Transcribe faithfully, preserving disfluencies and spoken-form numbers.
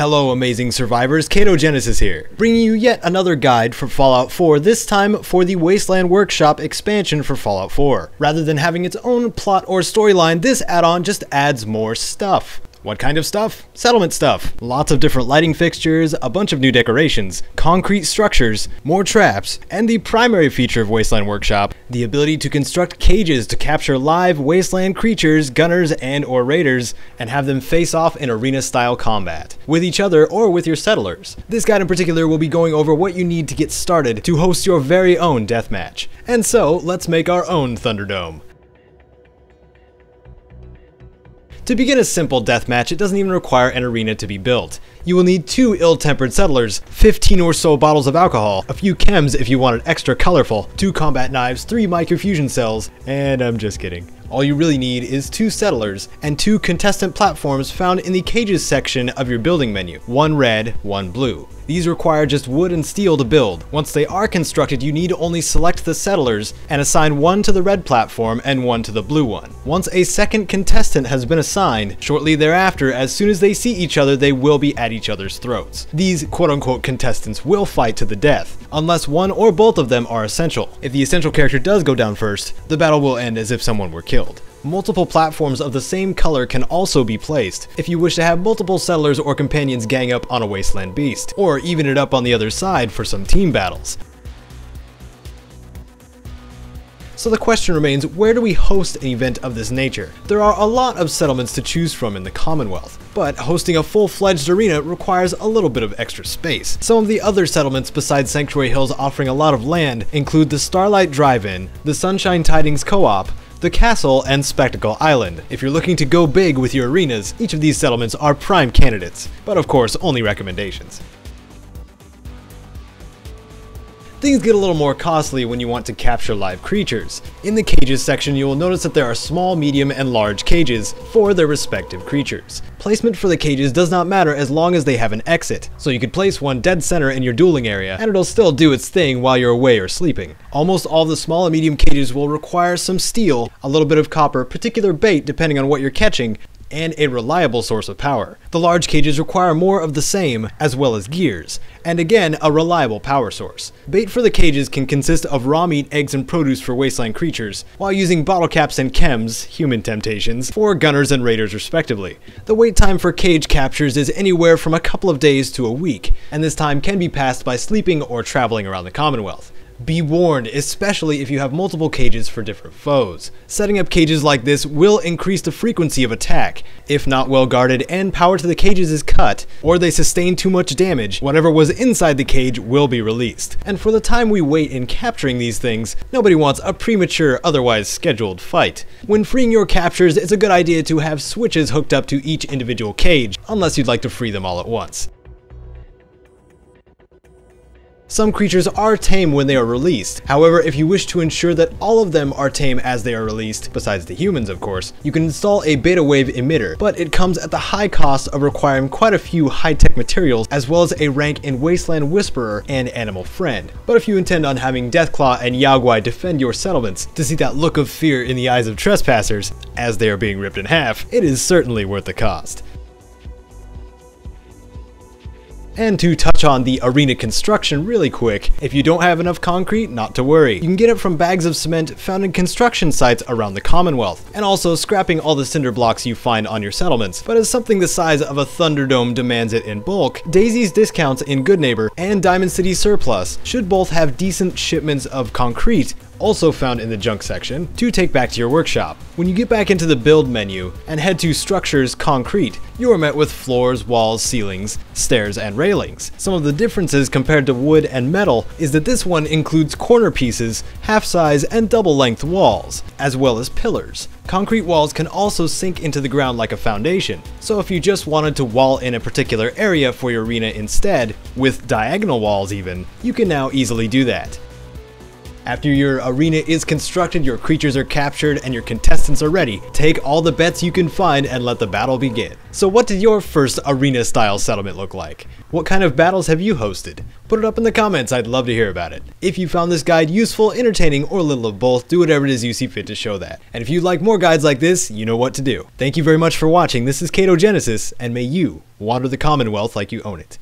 Hello amazing survivors, Caedo Genesis here, bringing you yet another guide for Fallout four, this time for the Wasteland Workshop expansion for Fallout four. Rather than having its own plot or storyline, this add-on just adds more stuff. What kind of stuff? Settlement stuff. Lots of different lighting fixtures, a bunch of new decorations, concrete structures, more traps, and the primary feature of Wasteland Workshop, the ability to construct cages to capture live wasteland creatures, gunners, and or raiders, and have them face off in arena-style combat, with each other or with your settlers. This guide in particular will be going over what you need to get started to host your very own deathmatch. And so, let's make our own Thunderdome. To begin a simple deathmatch, it doesn't even require an arena to be built. You will need two ill-tempered settlers, fifteen or so bottles of alcohol, a few chems if you want it extra colorful, two combat knives, three microfusion cells, and I'm just kidding. All you really need is two settlers and two contestant platforms found in the cages section of your building menu, one red, one blue. These require just wood and steel to build. Once they are constructed, you need only select the settlers and assign one to the red platform and one to the blue one. Once a second contestant has been assigned, shortly thereafter, as soon as they see each other, they will be at each other's throats. These quote-unquote contestants will fight to the death, unless one or both of them are essential. If the essential character does go down first, the battle will end as if someone were killed. Multiple platforms of the same color can also be placed if you wish to have multiple settlers or companions gang up on a wasteland beast, or even it up on the other side for some team battles. So the question remains, where do we host an event of this nature? There are a lot of settlements to choose from in the Commonwealth, but hosting a full-fledged arena requires a little bit of extra space. Some of the other settlements besides Sanctuary Hills offering a lot of land include the Starlight Drive-In, the Sunshine Tidings Co-op, the Castle, and Spectacle Island. If you're looking to go big with your arenas, each of these settlements are prime candidates, but of course, only recommendations. Things get a little more costly when you want to capture live creatures. In the cages section, you will notice that there are small, medium, and large cages for their respective creatures. Placement for the cages does not matter as long as they have an exit, so you could place one dead center in your dueling area and it'll still do its thing while you're away or sleeping. Almost all the small and medium cages will require some steel, a little bit of copper, particular bait depending on what you're catching, and a reliable source of power. The large cages require more of the same, as well as gears, and again, a reliable power source. Bait for the cages can consist of raw meat, eggs, and produce for wasteland creatures, while using bottle caps and chems, human temptations, for gunners and raiders respectively. The wait time for cage captures is anywhere from a couple of days to a week, and this time can be passed by sleeping or traveling around the Commonwealth. Be warned, especially if you have multiple cages for different foes. Setting up cages like this will increase the frequency of attack. If not well guarded and power to the cages is cut, or they sustain too much damage, whatever was inside the cage will be released. And for the time we wait in capturing these things, nobody wants a premature, otherwise scheduled fight. When freeing your captures, it's a good idea to have switches hooked up to each individual cage, unless you'd like to free them all at once. Some creatures are tame when they are released. However, if you wish to ensure that all of them are tame as they are released, besides the humans of course, you can install a Beta Wave Emitter, but it comes at the high cost of requiring quite a few high-tech materials, as well as a rank in Wasteland Whisperer and Animal Friend. But if you intend on having Deathclaw and Yaoguai defend your settlements to see that look of fear in the eyes of trespassers as they are being ripped in half, it is certainly worth the cost. And to touch on the arena construction really quick, if you don't have enough concrete, not to worry. You can get it from bags of cement found in construction sites around the Commonwealth, and also scrapping all the cinder blocks you find on your settlements. But as something the size of a Thunderdome demands it in bulk, Daisy's Discounts in Good Neighbor and Diamond City Surplus should both have decent shipments of concrete, also found in the junk section, to take back to your workshop. When you get back into the build menu and head to structures concrete, you are met with floors, walls, ceilings, stairs, and railings. Some of the differences compared to wood and metal is that this one includes corner pieces, half size, and double length walls, as well as pillars. Concrete walls can also sink into the ground like a foundation, so if you just wanted to wall in a particular area for your arena instead, with diagonal walls even, you can now easily do that. After your arena is constructed, your creatures are captured, and your contestants are ready. Take all the bets you can find and let the battle begin. So what did your first arena-style settlement look like? What kind of battles have you hosted? Put it up in the comments, I'd love to hear about it. If you found this guide useful, entertaining, or a little of both, do whatever it is you see fit to show that. And if you'd like more guides like this, you know what to do. Thank you very much for watching, this is Caedo Genesis, and may you wander the Commonwealth like you own it.